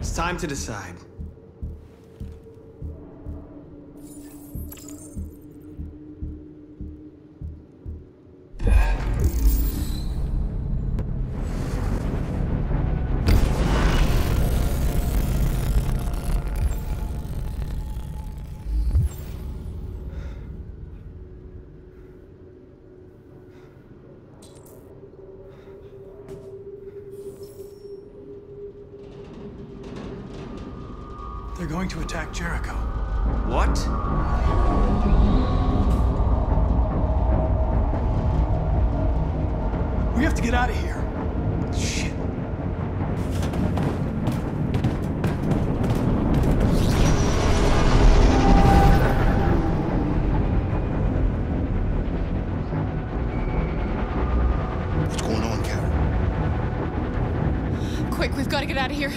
It's time to decide. They're going to attack Jericho. What? We have to get out of here. Shit. What's going on, Karen? Quick, we've got to get out of here.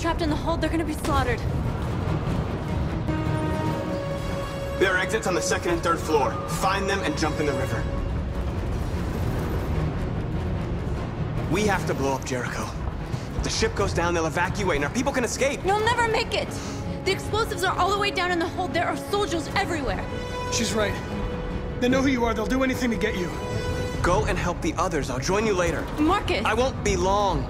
Trapped in the hold, they're gonna be slaughtered. There are exits on the second and third floor. Find them and jump in the river. We have to blow up Jericho. If the ship goes down, they'll evacuate and our people can escape. You'll never make it. The explosives are all the way down in the hold. There are soldiers everywhere. She's right. They know who you are. They'll do anything to get you. Go and help the others. I'll join you later. Marcus! I won't be long.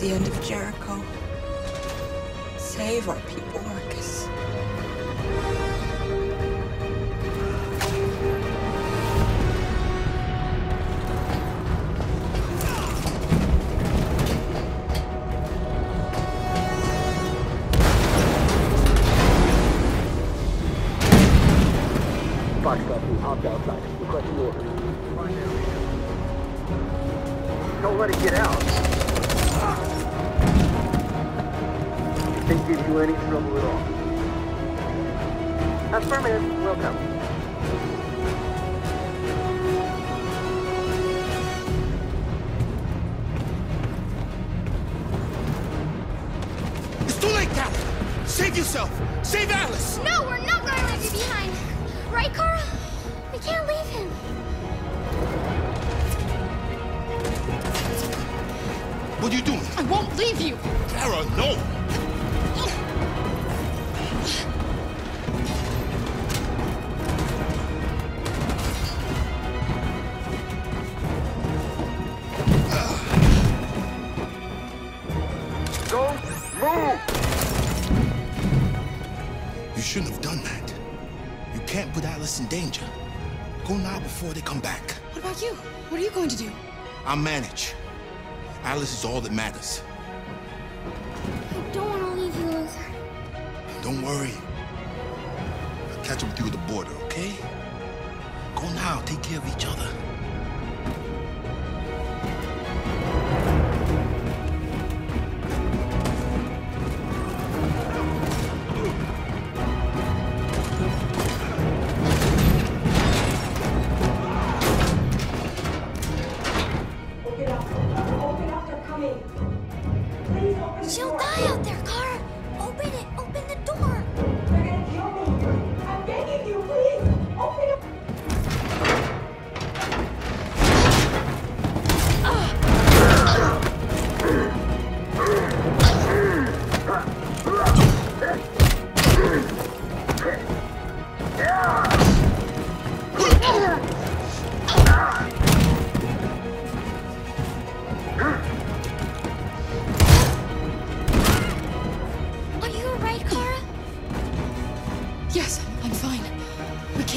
The end of Jericho. Save our people, Marcus. Foxtrot, you hopped outside. Requesting orders. Don't let it get out. Didn't give you any trouble at all. Affirmative, welcome. It's too late, Karen! Save yourself! Save Alice! No, we're not going to leave you behind! Right, Kara? We can't leave him! What are you doing? I won't leave you! Kara, no! In danger. Go now before they come back. What about you? What are you going to do? I'll manage. Alice is all that matters. I don't want to leave you alone. Don't worry. I'll catch up with you at the border, okay? Go now. Take care of each other.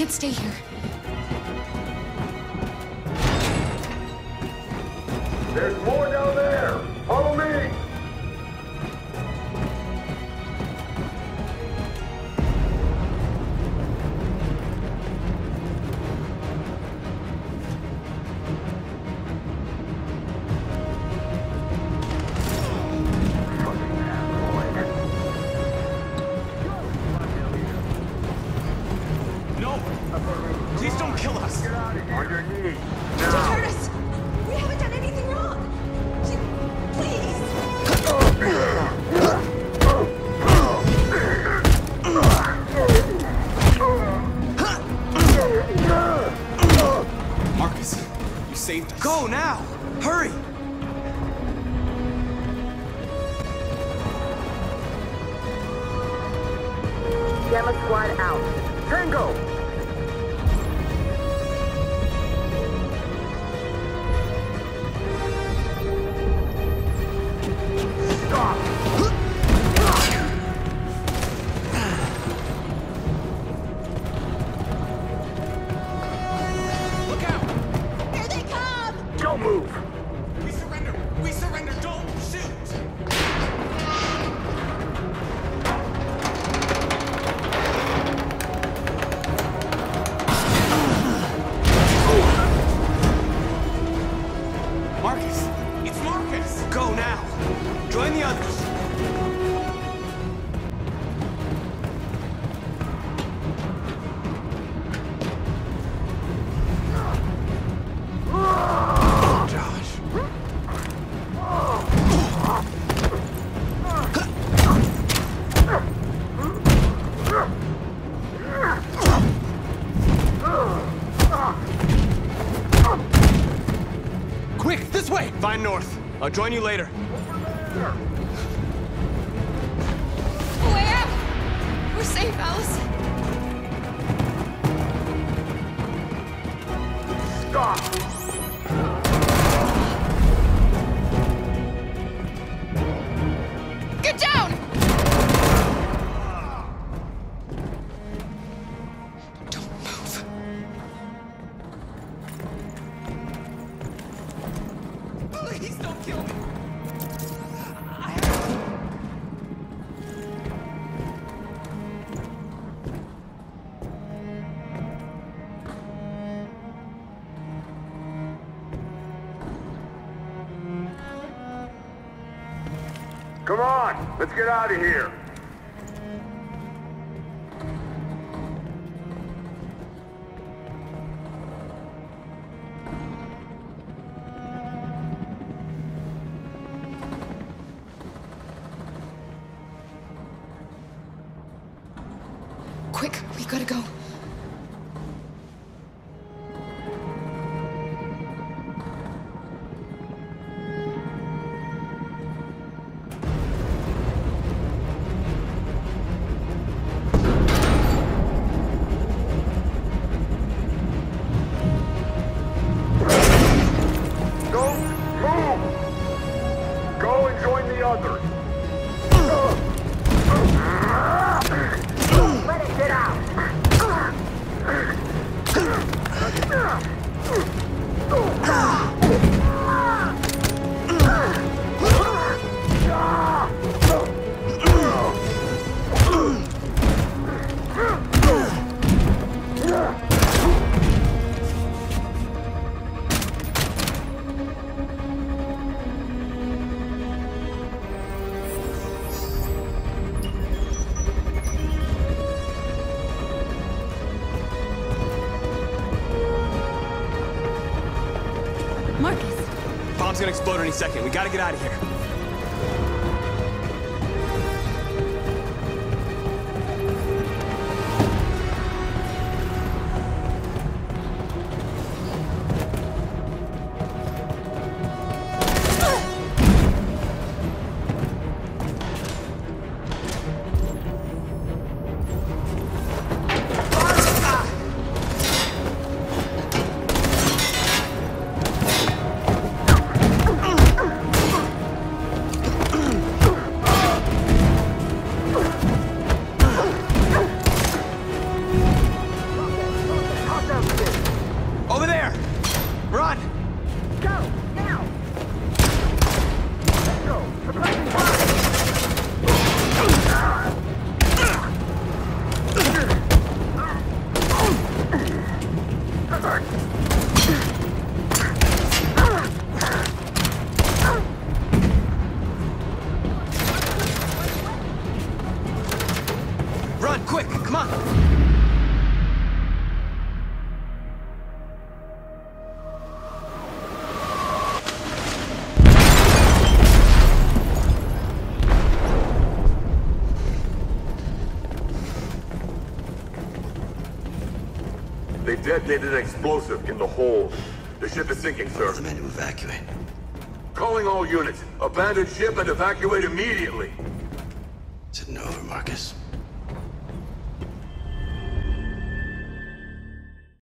can't stay here. There's more down there! Follow me! Go now! Hurry! Gamma squad out. Tango! Stop! Find north. I'll join you later. Way out! We're safe, Alice. Stop! Come on, let's get out of here. Quick, we gotta go. It's gonna explode any second. We gotta get out of here. They detonated an explosive in the hold. The ship is sinking, sir. Tell the men to evacuate. Calling all units. Abandon ship and evacuate immediately. Is it over, Marcus?